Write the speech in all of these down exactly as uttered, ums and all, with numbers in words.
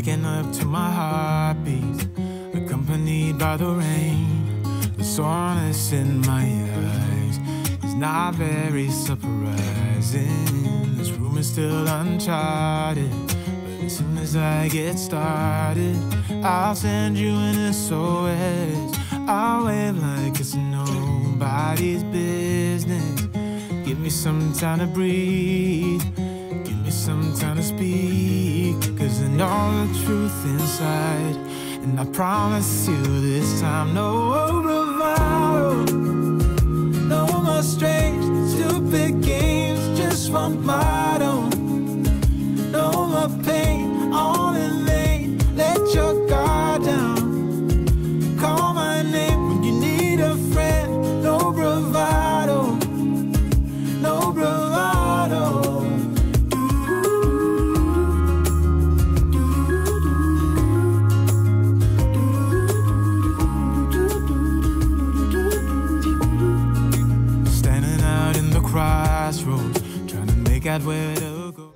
waking up to my heartbeat, accompanied by the rain. The soreness in my eyes is not very surprising. This room is still uncharted, but as soon as I get started, I'll send you an S O S. I'll wave like it's nobody's business. Give me some time to breathe, give me some time to speak, 'cause I know the truth inside, and I promise you this time, no bravado, no more strange, stupid games, just one motto, no more pain, all in vain, let your guard down, call my name when you need a friend, no bravado.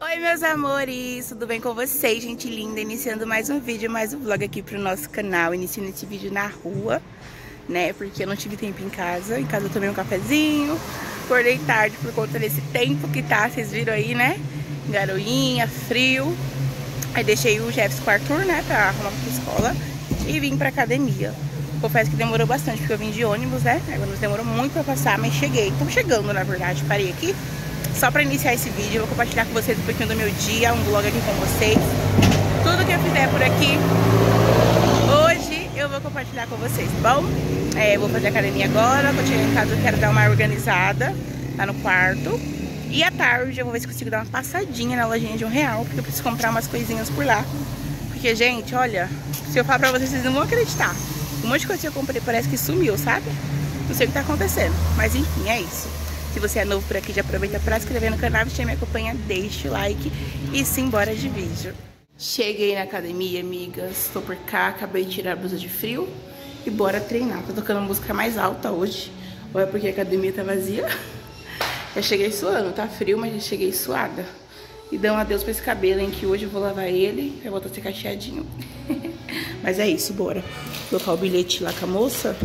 Oi meus amores, tudo bem com vocês? Gente linda, iniciando mais um vídeo, mais um vlog aqui pro nosso canal. Iniciando esse vídeo na rua, né, porque eu não tive tempo em casa. Em casa eu tomei um cafezinho, acordei tarde por conta desse tempo que tá, vocês viram aí, né, garoinha, frio. Aí deixei o Jeffs com o Arthur, né, pra arrumar pra escola e vim pra academia. Confesso que demorou bastante, porque eu vim de ônibus, né, o ônibus demorou muito pra passar, mas cheguei. Tô chegando, na verdade, parei aqui só para iniciar esse vídeo. Eu vou compartilhar com vocês um pouquinho do meu dia, um vlog aqui com vocês. Tudo que eu fizer por aqui, hoje eu vou compartilhar com vocês, tá bom? É, vou fazer academia agora, quando chegar em casa eu quero dar uma organizada lá no quarto. E à tarde eu vou ver se consigo dar uma passadinha na lojinha de um real, porque eu preciso comprar umas coisinhas por lá. Porque, gente, olha, se eu falar pra vocês, vocês não vão acreditar. Um monte de coisa que eu comprei parece que sumiu, sabe? Não sei o que tá acontecendo, mas enfim, é isso. Se você é novo por aqui, já aproveita para se inscrever no canal, se me acompanha, deixa o like e simbora de vídeo. Cheguei na academia, amigas. Tô por cá, acabei de tirar a blusa de frio e bora treinar. Tô tocando música mais alta hoje, ou é porque a academia tá vazia. Já cheguei suando, tá frio, mas já cheguei suada. E dão um adeus pra esse cabelo, hein, que hoje eu vou lavar ele, vai voltar a ser cacheadinho. Mas é isso, bora. Vou colocar o bilhete lá com a moça,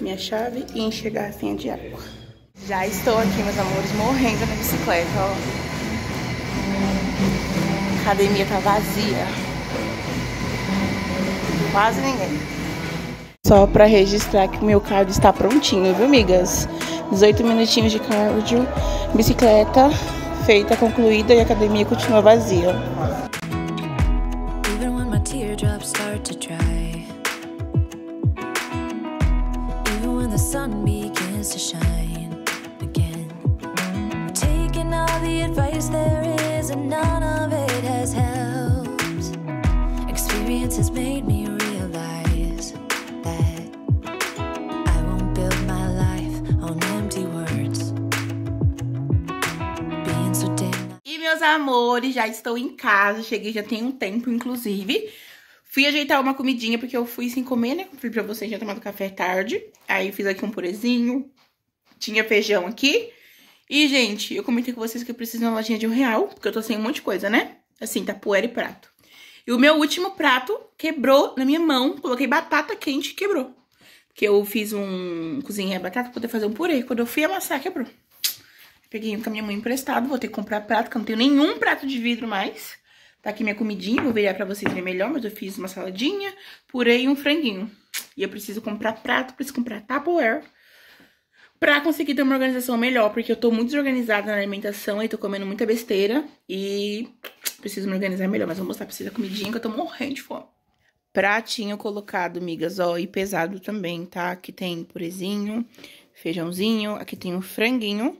minha chave e encher a garrafinha de água. Já estou aqui, meus amores, morrendo na bicicleta, ó. A academia tá vazia. Quase ninguém. Só pra registrar que o meu cardio está prontinho, viu, amigas? dezoito minutinhos de cardio, bicicleta feita, concluída, e a academia continua vazia. All the advice there is and none of it has helped. Experience has made me realize that I won't build my life on empty words. Being so damn... E meus amores, já estou em casa, cheguei já tem um tempo, inclusive. Fui ajeitar uma comidinha porque eu fui sem comer, né? Fui pra vocês, já tomado café tarde. Aí fiz aqui um purezinho, tinha feijão aqui. E, gente, eu comentei com vocês que eu preciso de uma lojinha de um real, porque eu tô sem um monte de coisa, né? Assim, tapoeira e prato. E o meu último prato quebrou na minha mão, coloquei batata quente e quebrou. Porque eu fiz um... cozinhei a batata pra poder fazer um purê. Quando eu fui amassar, quebrou. Peguei um com a minha mãe emprestado, vou ter que comprar prato, que eu não tenho nenhum prato de vidro mais. Tá aqui minha comidinha, vou virar pra vocês ver melhor, mas eu fiz uma saladinha, purê e um franguinho. E eu preciso comprar prato, preciso comprar tapoeira, pra conseguir ter uma organização melhor, porque eu tô muito desorganizada na alimentação e tô comendo muita besteira e preciso me organizar melhor. Mas vou mostrar pra vocês a comidinha que eu tô morrendo de fome. Pratinho colocado, migas, ó, e pesado também, tá? Aqui tem purezinho, feijãozinho, aqui tem um franguinho,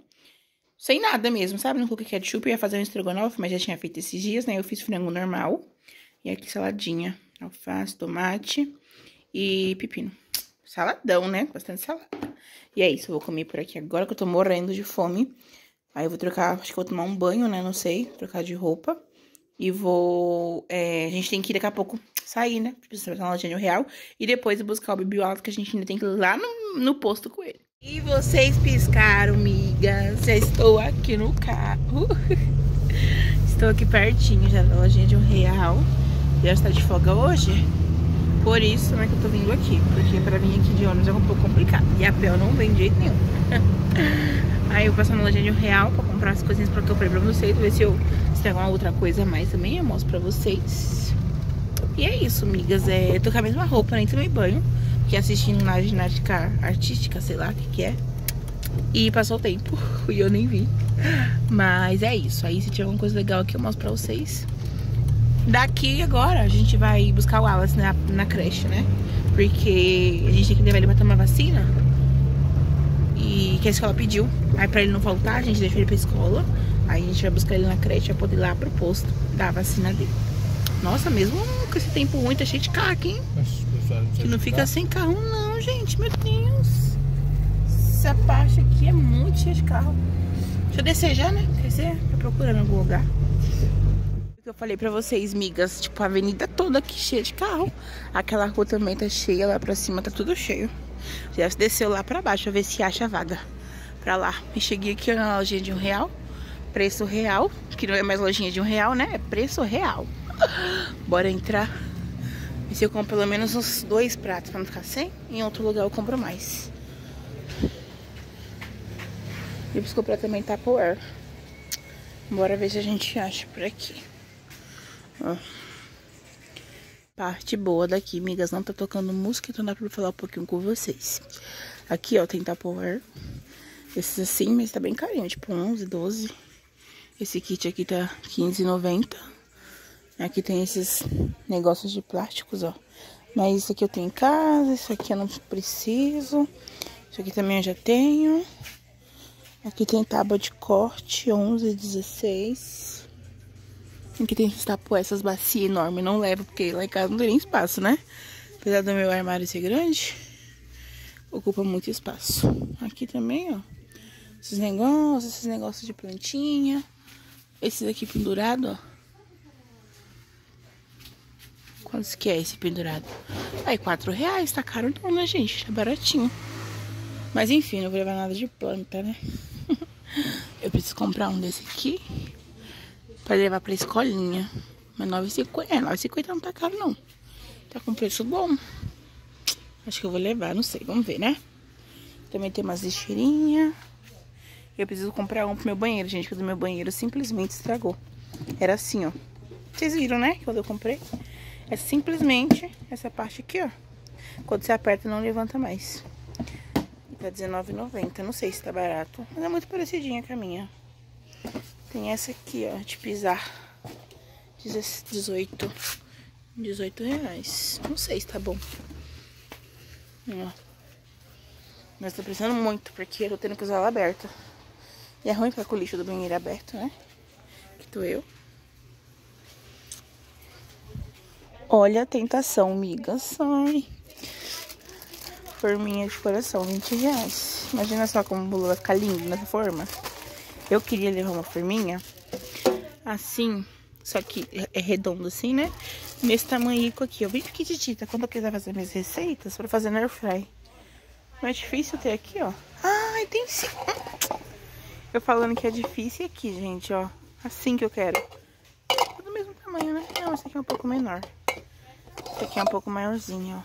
sem nada mesmo, sabe? Não coloquei ketchup, eu ia fazer um estrogonofe, mas já tinha feito esses dias, né? Eu fiz frango normal. E aqui saladinha, alface, tomate e pepino. Saladão, né? Bastante salada. E é isso, eu vou comer por aqui agora que eu tô morrendo de fome. Aí eu vou trocar, acho que eu vou tomar um banho, né? Não sei, trocar de roupa. E vou... É, a gente tem que ir daqui a pouco sair, né? Precisa ir na lojinha de um real. E depois buscar o Bibi Alto, que a gente ainda tem que ir lá no, no posto com ele. E vocês piscaram, amigas. Já estou aqui no carro. Estou aqui pertinho já da lojinha de um real. Deus tá de folga hoje. Por isso é que eu tô vindo aqui, porque pra mim aqui de ônibus é um pouco complicado. E a pé eu não venho de jeito nenhum. Aí eu passo na lojinha de um real pra comprar as coisinhas pra que eu falei pra vocês. Ver se eu se tem alguma outra coisa a mais também, eu mostro pra vocês. E é isso, amigas. É, eu tô com a mesma roupa, nem tomei banho. Fiquei assistindo na ginástica artística, sei lá o que que é. E passou o tempo e eu nem vi. Mas é isso. Aí se tiver alguma coisa legal aqui eu mostro pra vocês. Daqui agora a gente vai buscar o Wallace na, na creche, né? Porque a gente tem que levar ele pra tomar vacina. E que a escola pediu. Aí pra ele não faltar, a gente deixa ele pra escola. Aí a gente vai buscar ele na creche pra poder ir lá pro posto dar a vacina dele. Nossa, mesmo com esse tempo ruim, tá cheio de carro aqui, hein? Que não fica sem carro não, gente. Meu Deus. Essa parte aqui é muito cheia de carro. Deixa eu descer já, né? Quer dizer, tô procurando algum lugar. Eu falei pra vocês, migas, tipo, a avenida toda aqui cheia de carro. Aquela rua também tá cheia, lá pra cima tá tudo cheio. Já se desceu lá pra baixo, a ver se acha vaga pra lá. E cheguei aqui na lojinha de um real, preço real, que não é mais lojinha de um real, né? É preço real. Bora entrar. E se eu compro pelo menos uns dois pratos pra não ficar sem, em outro lugar eu compro mais. E eu preciso comprar também Tupperware. Bora ver se a gente acha por aqui. Ó. Parte boa daqui, amigas, não tá tocando música, então dá pra falar um pouquinho com vocês. Aqui, ó, tem Tupperware. Esses assim, mas tá bem carinho, tipo onze, doze. Esse kit aqui tá quinze e noventa. Aqui tem esses negócios de plásticos, ó. Mas isso aqui eu tenho em casa, isso aqui eu não preciso. Isso aqui também eu já tenho. Aqui tem tábua de corte, onze, dezesseis. Aqui tem que estar por essas bacias enormes, não levo, porque lá em casa não tem nem espaço, né? Apesar do meu armário ser grande, ocupa muito espaço. Aqui também, ó, esses negócios, esses negócios de plantinha. Esse daqui pendurado, ó. Quanto que é esse pendurado? Aí, quatro reais, tá caro não, né, gente? Tá baratinho. Mas enfim, não vou levar nada de planta, né? Eu preciso comprar um desse aqui. Pra levar pra escolinha. Mas nove e cinquenta. É, nove e cinquenta não tá caro, não. Tá com preço bom. Acho que eu vou levar, não sei. Vamos ver, né? Também tem umas lixeirinhas. Eu preciso comprar um pro meu banheiro, gente. Porque o do meu banheiro simplesmente estragou. Era assim, ó. Vocês viram, né? Quando eu comprei. É simplesmente essa parte aqui, ó. Quando você aperta, não levanta mais. E tá dezenove e noventa. Não sei se tá barato. Mas é muito parecidinha com a minha. Tem essa aqui, ó, de pisar, dezoito reais. Não sei se tá bom. Ó. Mas tô precisando muito, porque eu tô tendo que usar ela aberta. E é ruim ficar com o lixo do banheiro aberto, né? Que tô eu. Olha a tentação, miga. Sai. Forminha de coração, vinte reais. Imagina só como o bolo vai ficar lindo nessa forma. Eu queria levar uma forminha assim, só que é redondo assim, né? Nesse tamanhico aqui. Eu bem pequititita quando eu quiser fazer minhas receitas pra fazer no air fry. Não é difícil ter aqui, ó. Ai, tem sim. Eu falando que é difícil aqui, gente, ó. Assim que eu quero. Tudo do mesmo tamanho, né? Não, esse aqui é um pouco menor. Esse aqui é um pouco maiorzinho, ó.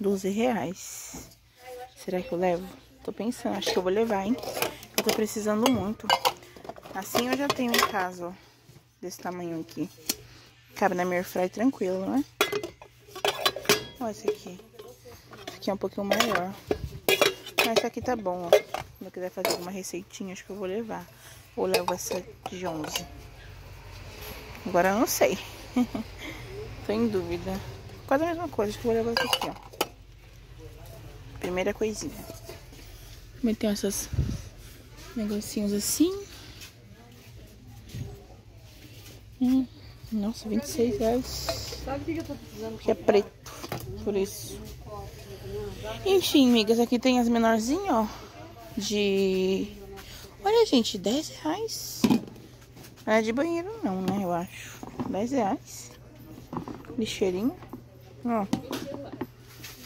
doze reais. Será que eu levo? Tô pensando, acho que eu vou levar, hein? Eu tô precisando muito. Assim eu já tenho em casa, ó, desse tamanho aqui. Cabe na minha air fry tranquilo, né? Olha esse aqui. Esse aqui é um pouquinho maior. Mas esse aqui tá bom, ó. Se eu quiser fazer uma receitinha, acho que eu vou levar. Ou levo essa de onze. Agora eu não sei. Tô em dúvida. Quase a mesma coisa, acho que eu vou levar essa aqui, ó. Primeira coisinha. Também tem essas negocinhos assim. Hum, nossa, vinte e seis reais. Que é preto, por isso. Enfim, amigas, aqui tem as menorzinhas, ó. De... Olha, gente, dez reais. Não é de banheiro não, né, eu acho. dez reais. Lixeirinho. Ó.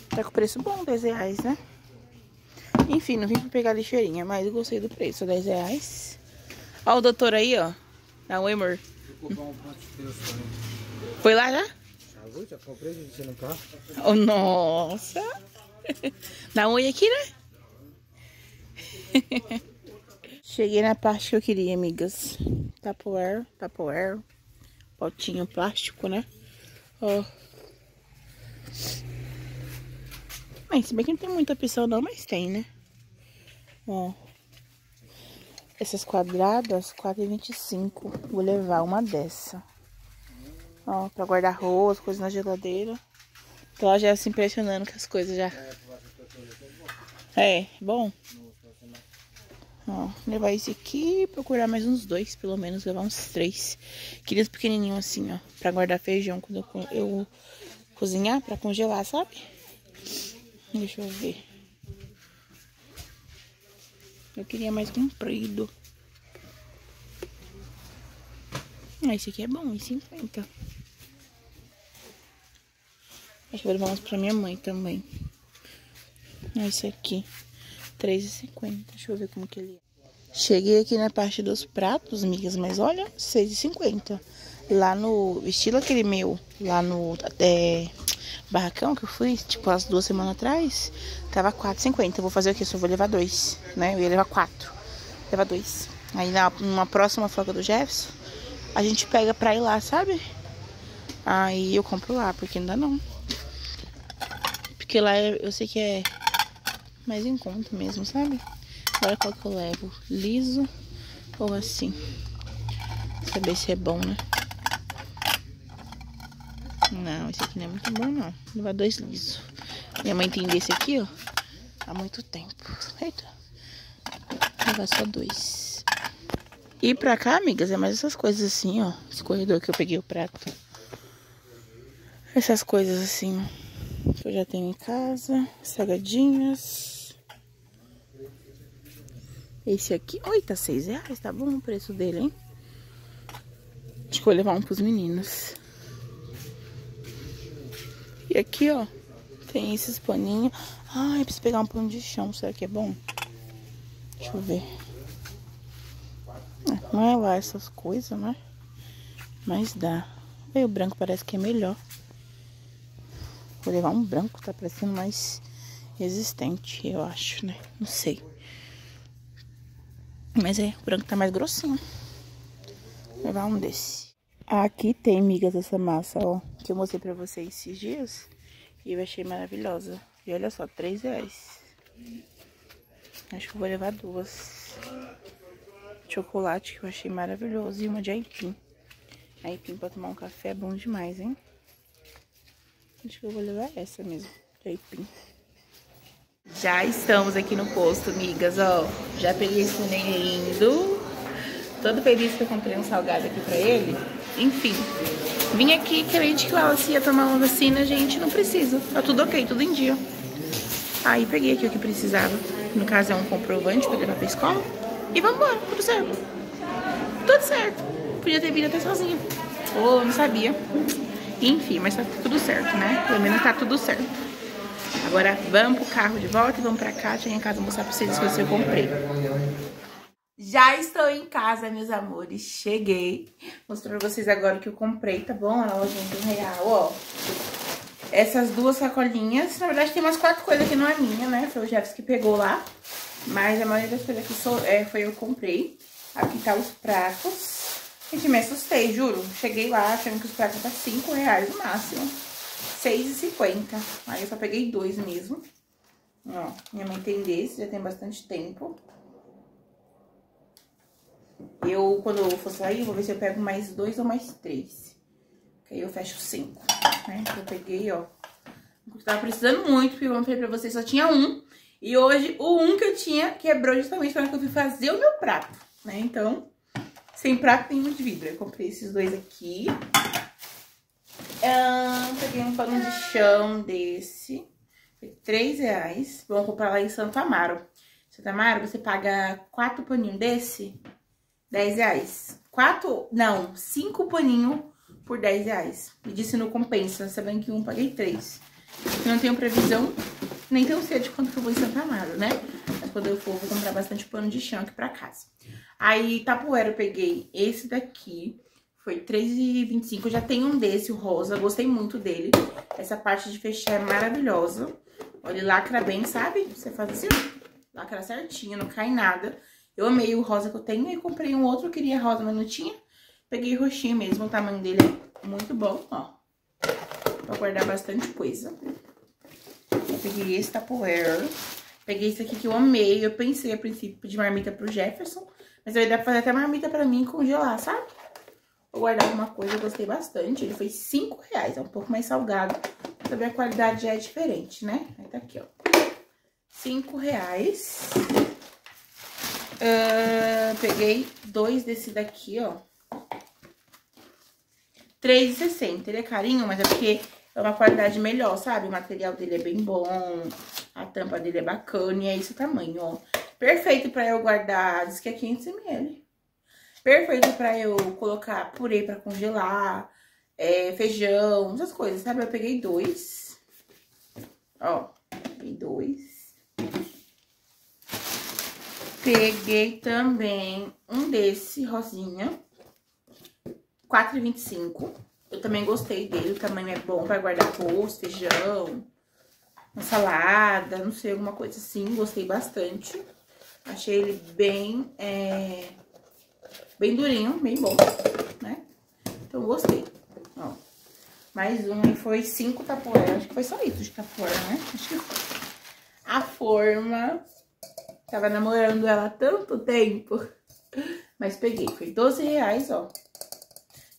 Tá com preço bom, dez reais, né? Enfim, não vim pra pegar lixeirinha, mas eu gostei do preço, dez reais. Ó o doutor aí, ó. Da Weimar. Foi lá já? Uite, acum prezi ce mânca. Oh, nossa! Dá um oi aqui, né? Cheguei na parte que eu queria, amigas. Tupperware, Tupperware. Potinho plástico, né? Ó. Oh. Mas, se bem que não tem muita opção não, mas tem, né? Ó. Essas quadradas, quatro e vinte e cinco. Vou levar uma dessa. Ó, pra guardar arroz, coisa na geladeira. Tô lá já se impressionando com as coisas já. É, bom. Ó, levar esse aqui, procurar mais uns dois, pelo menos, levar uns três. Aqueles pequenininhos assim, ó, pra guardar feijão quando eu, eu cozinhar, pra congelar, sabe? Deixa eu ver. Eu queria mais comprido. Ah, esse aqui é bom, um e cinquenta. Acho que vou levar uns pra minha mãe também. Ah, esse aqui, três e cinquenta. Deixa eu ver como que ele é. Cheguei aqui na parte dos pratos, amigas, mas olha, seis e cinquenta. Lá no estilo aquele meu, lá no é, barracão que eu fui, tipo, as duas semanas atrás, tava quatro e cinquenta. Eu vou fazer o quê? Só vou levar dois, né? Eu ia levar quatro, levar dois. Aí na numa próxima folga do Jefferson, a gente pega pra ir lá, sabe? Aí eu compro lá, porque não dá não. Porque lá eu sei que é mais em conta mesmo, sabe? Agora qual que eu levo? Liso ou assim? Saber se é bom, né? Não, esse aqui não é muito bom, não. Vou levar dois lisos. Minha mãe tem desse aqui, ó, há muito tempo. Eita. Vou levar só dois. E pra cá, amigas, é mais essas coisas assim, ó. Esse corredor que eu peguei o prato. Essas coisas assim, ó, que eu já tenho em casa. Salgadinhas. Esse aqui. Oi, tá seis reais. Tá bom o preço dele, hein? Acho que vou levar um pros meninos. E aqui, ó, tem esses paninhos. Ai, preciso pegar um pano de chão. Será que é bom? Deixa eu ver. É, não é lá essas coisas, né? Mas dá. Aí o branco parece que é melhor. Vou levar um branco, tá parecendo mais resistente, eu acho, né? Não sei. Mas é, o branco tá mais grossinho. Vou levar um desse. Aqui tem, migas, essa massa, ó, que eu mostrei pra vocês esses dias. E eu achei maravilhosa. E olha só, três reais. Acho que eu vou levar duas. Chocolate, que eu achei maravilhoso. E uma de aipim. Aipim pra tomar um café é bom demais, hein? Acho que eu vou levar essa mesmo, de aipim. Já estamos aqui no posto, migas, ó. Já peguei esse neném lindo. Todo feliz que eu comprei um salgado aqui pra ele. Enfim, vim aqui querendo que ela se ia tomar uma vacina, gente, não preciso. Tá tudo ok, tudo em dia. Aí peguei aqui o que precisava. No caso é um comprovante pra levar pra escola. E vambora, tudo certo. Tudo certo. Podia ter vindo até sozinha. Ou oh, não sabia. Enfim, mas tá tudo certo, né? Pelo menos tá tudo certo. Agora vamos pro carro de volta e vamos pra cá. Cheguei em casa mostrar pra vocês as coisas que eu comprei. Já estou em casa, meus amores. Cheguei. Mostro pra vocês agora o que eu comprei, tá bom? A loja do real, ó. Essas duas sacolinhas. Na verdade, tem umas quatro coisas que não é minha, né? Foi o Jefferson que pegou lá. Mas a maioria das coisas que sou, é, foi eu que comprei. Aqui tá os pratos. Gente, me assustei, juro. Cheguei lá achando que os pratos tá cinco reais no máximo. seis e cinquenta. Aí eu só peguei dois mesmo. Ó, minha mãe tem desse, já tem bastante tempo. Eu, quando eu for sair, eu vou ver se eu pego mais dois ou mais três. Que aí eu fecho cinco, né? Eu peguei, ó. Eu tava precisando muito, porque eu falei pra vocês, só tinha um. E hoje, o um que eu tinha quebrou justamente para que eu fui fazer o meu prato, né? Então, sem prato tem muito vidro. Eu comprei esses dois aqui. Ah, peguei um pano de chão desse. Foi três reais. Vamos comprar lá em Santo Amaro. Santo Amaro, você paga quatro paninhos desse... dez reais. Quatro, não, cinco paninhos por dez reais. Me disse no compensa, sabendo que um paguei três. Não tenho previsão nem tão cedo de quanto que eu vou em Santo Amaro, né? Mas quando eu for, vou comprar bastante pano de chão aqui pra casa. Aí, Tupperware, eu peguei esse daqui. Foi três e vinte e cinco, já tem um desse, o rosa, gostei muito dele. Essa parte de fechar é maravilhosa. Olha, ele lacra bem, sabe? Você faz assim, ó, lacra certinho, não cai nada. Eu amei o rosa que eu tenho e comprei um outro, eu queria rosa, mas não tinha. Peguei roxinho mesmo, o tamanho dele é muito bom, ó. Pra guardar bastante coisa. Eu peguei esse Tupperware. Peguei esse aqui que eu amei, eu pensei a princípio de marmita pro Jefferson. Mas aí dá pra fazer até marmita pra mim e congelar, sabe? Vou guardar alguma coisa, eu gostei bastante. Ele foi cinco reais, é um pouco mais salgado. Também a qualidade já é diferente, né? Aí tá aqui, ó. cinco reais. Uh, peguei dois desse daqui, ó. três e sessenta. Ele é carinho, mas é porque é uma qualidade melhor, sabe? O material dele é bem bom, a tampa dele é bacana e é esse tamanho, ó. Perfeito pra eu guardar, diz que é quinhentos mililitros. Perfeito pra eu colocar purê pra congelar, é, feijão, essas coisas, sabe? Eu peguei dois. Ó, peguei dois. Peguei também um desse, rosinha. quatro e vinte e cinco. Eu também gostei dele, o tamanho é bom pra guardar arroz, feijão, uma salada, não sei, alguma coisa assim. Gostei bastante. Achei ele bem... É... Bem durinho, bem bom, né? Então, gostei. Ó, mais um e foi cinco Tupperware. Acho que foi só isso de Tupperware, né? Acho que foi. A forma, tava namorando ela há tanto tempo, mas peguei. Foi doze reais, ó.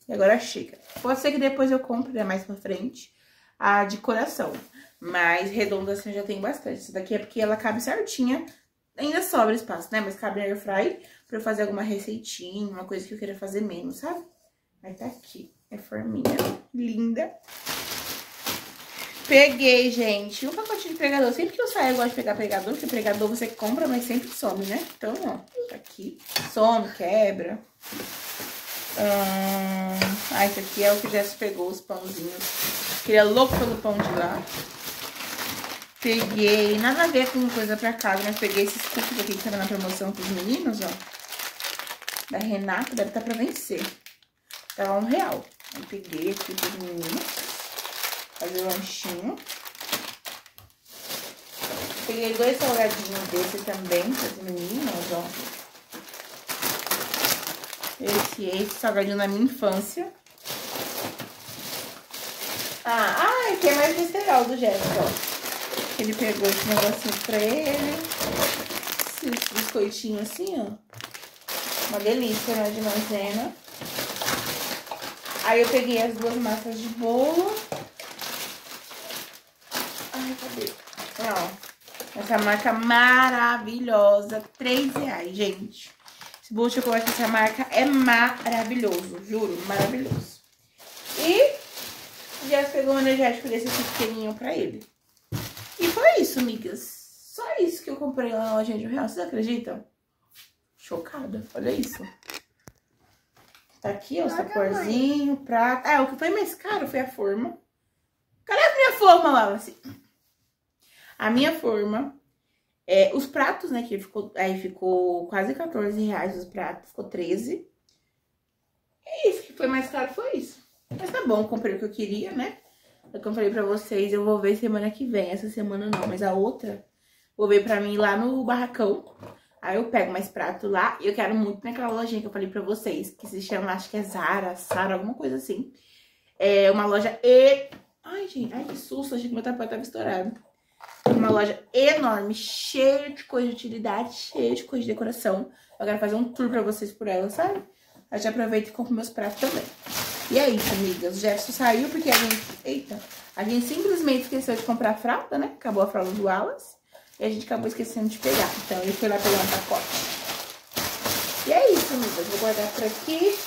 E agora chega. Pode ser que depois eu compre, né, mais pra frente, a de coração. Mas redonda assim eu já tenho bastante. Essa daqui é porque ela cabe certinha. Ainda sobra espaço, né? Mas cabe na airfry pra eu fazer alguma receitinha, uma coisa que eu queira fazer menos, sabe? Aí tá aqui. É forminha linda. Peguei, gente, um pacotinho de pregador. Sempre que eu saio eu gosto de pegar pregador, porque pregador você compra, mas sempre some, né? Então, ó, tá aqui. Some, quebra. Hum... Ah, esse aqui é o que Jess pegou, os pãozinhos. Ele é louco pelo pão de lá. Peguei, nada a ver com coisa pra casa, mas peguei esses cookies aqui que tava na promoção pros meninos, ó. Da Renata, deve estar tá pra vencer. Tava um real. Aí peguei aqui pros meninos. Fazer o lanchinho. Peguei dois salgadinhos desse também pros meninos, ó. Esse é esse salgadinho da minha infância. Ah, ah, aqui é mais visceral do Jéssica, ó. Ele pegou esse negocinho pra ele. Esse biscoitinho assim, ó. Uma delícia, né? De maisena. Aí eu peguei as duas massas de bolo. Ai, cadê? Ó, essa marca maravilhosa. três reais, gente. Esse bolo de chocolate dessa marca é maravilhoso. Juro, maravilhoso. E já pegou um energético desse aqui pequenininho pra ele. E foi isso, amigas. Só isso que eu comprei lá na loja de um real. Vocês acreditam? Chocada. Olha isso. Tá aqui, ó, o saporzinho, prato. Ah, o que foi mais caro foi a forma. Cadê a minha forma, Wallace? A minha forma. É, os pratos, né, que ficou, aí ficou quase quatorze reais os pratos. Ficou treze. E isso que foi mais caro foi isso. Mas tá bom, comprei o que eu queria, né? Como eu falei pra vocês, eu vou ver semana que vem. Essa semana não, mas a outra vou ver pra mim lá no barracão. Aí eu pego mais prato lá. E eu quero muito naquela lojinha que eu falei pra vocês, que se chama, acho que é Zara, Sara, alguma coisa assim. É uma loja e... Ai, gente, ai que susto, achei que meu tapete tava estourado. Uma loja enorme, cheia de coisa de utilidade, cheia de coisa de decoração. Eu quero fazer um tour pra vocês por ela, sabe? Aí já aproveito e compro meus pratos também. E é isso, amigas. O Jefferson saiu porque a gente... Eita! A gente simplesmente esqueceu de comprar a fralda, né? Acabou a fralda do Wallace. E a gente acabou esquecendo de pegar. Então, ele foi lá pegar um pacote. E é isso, amigas. Vou guardar por aqui.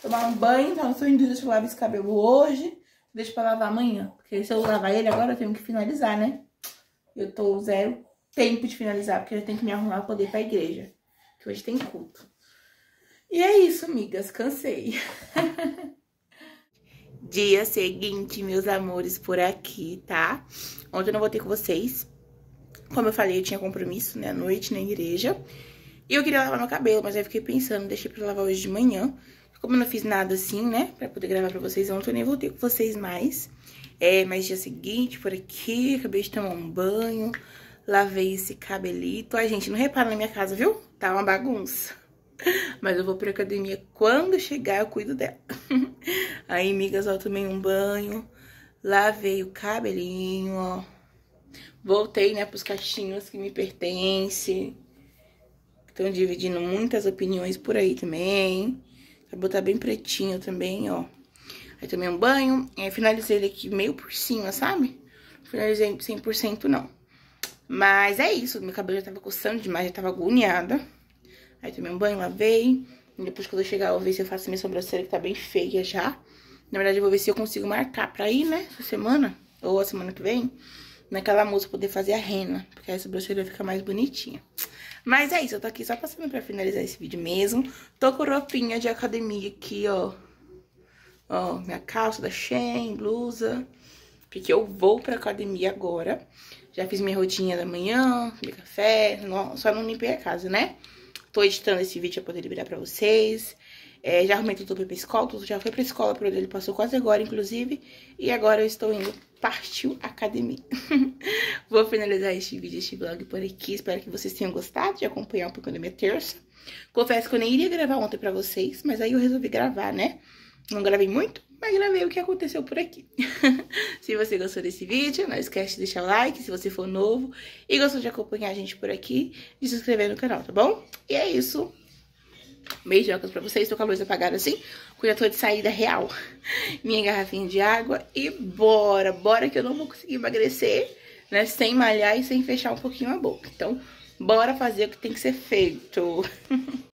Tomar um banho. Então, eu estou em dúvida se eu lavo esse cabelo hoje. Deixo pra lavar amanhã. Porque se eu lavar ele agora, eu tenho que finalizar, né? Eu tô zero tempo de finalizar. Porque eu tenho que me arrumar pra poder ir pra igreja. Que hoje tem culto. E é isso, amigas. Cansei. Dia seguinte, meus amores, por aqui, tá? Ontem eu não voltei com vocês. Como eu falei, eu tinha compromisso, né? À noite, na igreja. E eu queria lavar meu cabelo, mas aí fiquei pensando, deixei pra lavar hoje de manhã. Como eu não fiz nada assim, né, pra poder gravar pra vocês ontem, eu nem voltei com vocês mais. É, mas dia seguinte, por aqui, acabei de tomar um banho, lavei esse cabelito. Ai, gente, não repara na minha casa, viu? Tá uma bagunça. Mas eu vou pra academia, quando chegar eu cuido dela. Aí, migas, ó, tomei um banho, lavei o cabelinho, ó. Voltei, né, pros cachinhos que me pertencem. Estão dividindo muitas opiniões por aí também. Pra botar bem pretinho também, ó. Aí tomei um banho, aí finalizei ele aqui meio por cima, sabe? Finalizei cem por cento não. Mas é isso, meu cabelo já tava coçando demais, já tava agoniada. Aí tomei um banho, lavei. Depois que eu chegar, eu vou ver se eu faço minha sobrancelha, que tá bem feia já. Na verdade, eu vou ver se eu consigo marcar pra ir, né? Essa semana, ou a semana que vem. Naquela moça poder fazer a rena, porque aí a sobrancelha vai ficar mais bonitinha. Mas é isso, eu tô aqui só passando pra finalizar esse vídeo mesmo. Tô com roupinha de academia aqui, ó. Ó, minha calça da Shein, blusa. Porque eu vou pra academia agora. Já fiz minha rotinha da manhã, de café. Não, só não limpei a casa, né? Tô editando esse vídeo pra poder liberar pra vocês. É, já arrumei tudo pra ir pra escola, tudo já foi pra escola, por onde ele passou quase agora, inclusive. E agora eu estou indo, partiu academia. Vou finalizar este vídeo, este vlog por aqui. Espero que vocês tenham gostado de acompanhar um pouco da minha terça. Confesso que eu nem iria gravar ontem pra vocês, mas aí eu resolvi gravar, né? Não gravei muito, mas gravei o que aconteceu por aqui. Se você gostou desse vídeo, não esquece de deixar o like, se você for novo e gostou de acompanhar a gente por aqui, de se inscrever no canal, tá bom? E é isso. Beijocas pra vocês, tô com a luz apagada assim, porque eu já tô de saída real. Minha garrafinha de água e bora, bora que eu não vou conseguir emagrecer, né, sem malhar e sem fechar um pouquinho a boca. Então, bora fazer o que tem que ser feito.